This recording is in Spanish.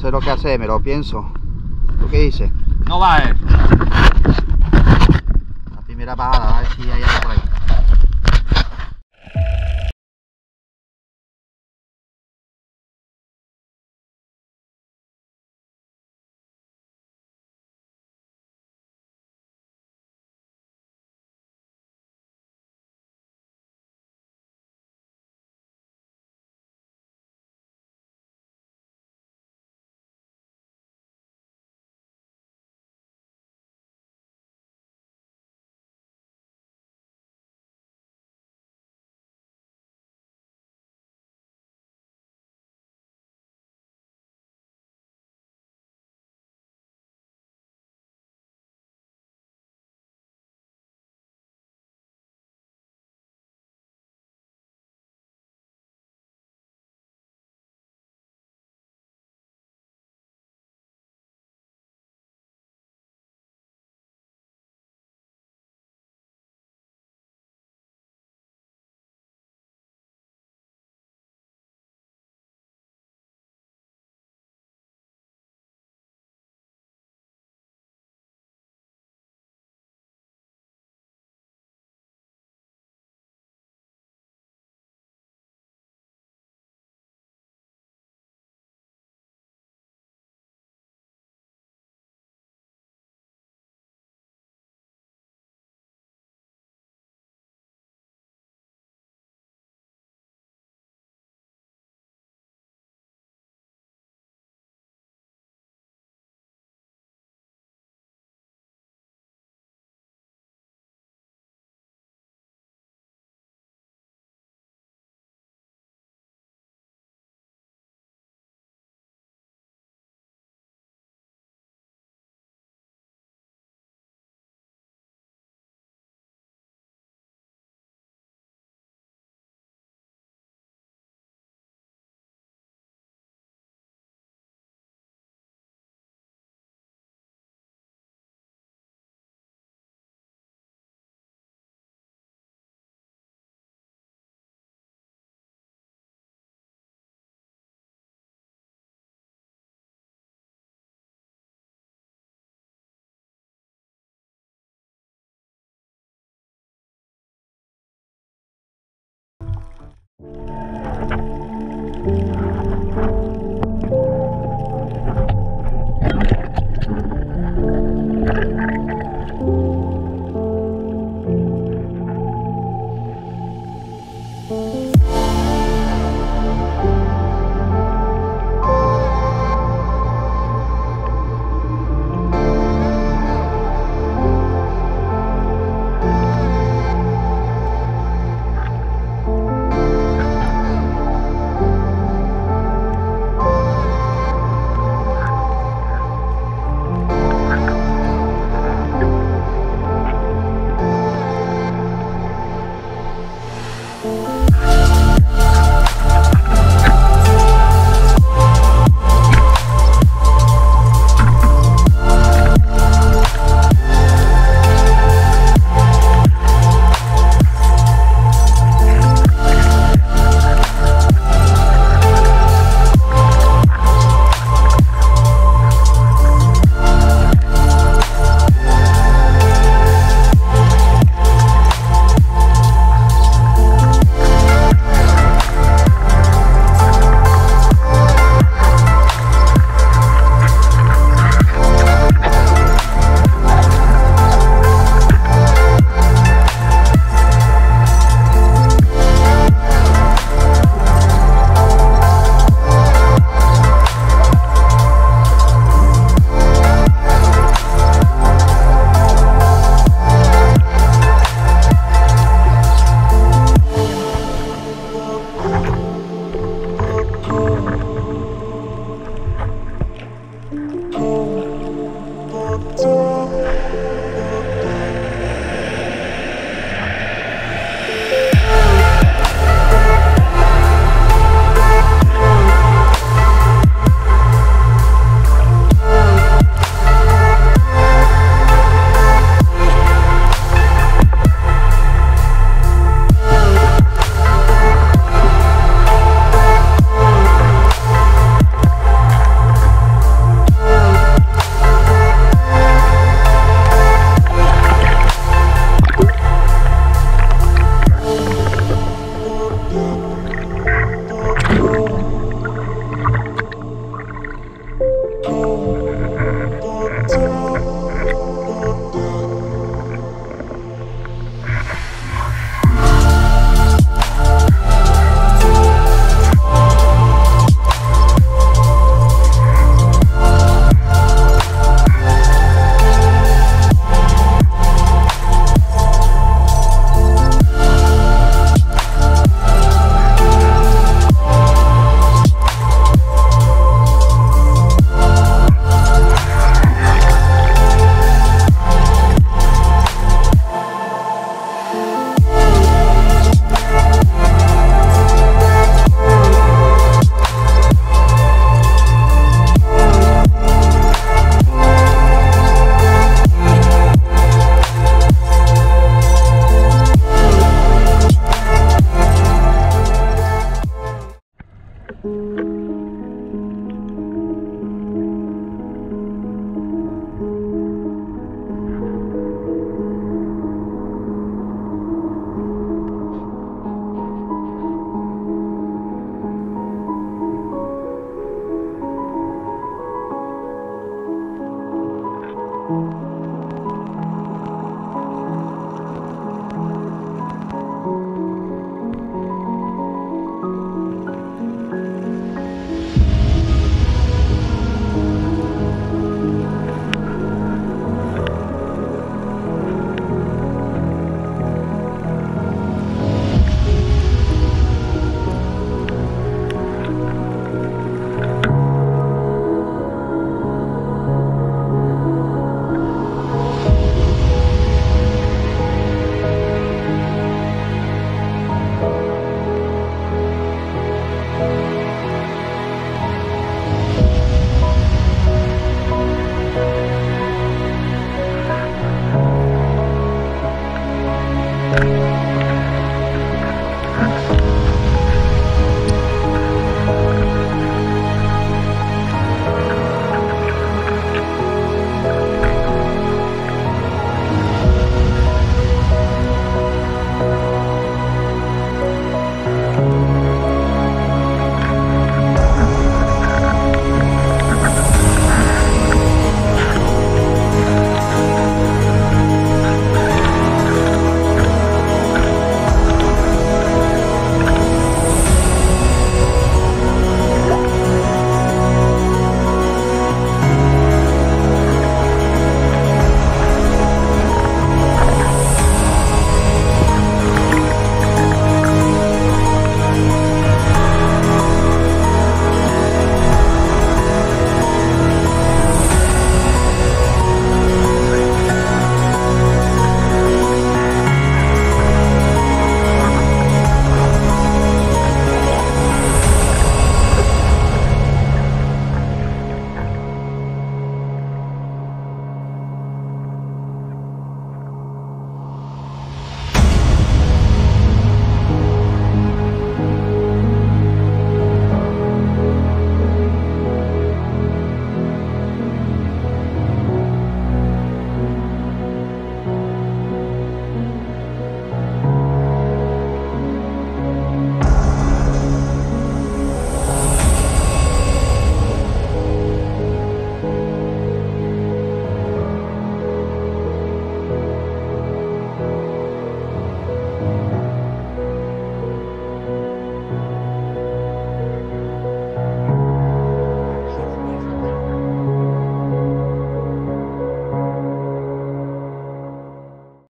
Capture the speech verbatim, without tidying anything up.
sé lo que hace, me lo pienso. ¿Tú qué dices? No va a ir. La primera bajada, a ver si hay algo por ahí.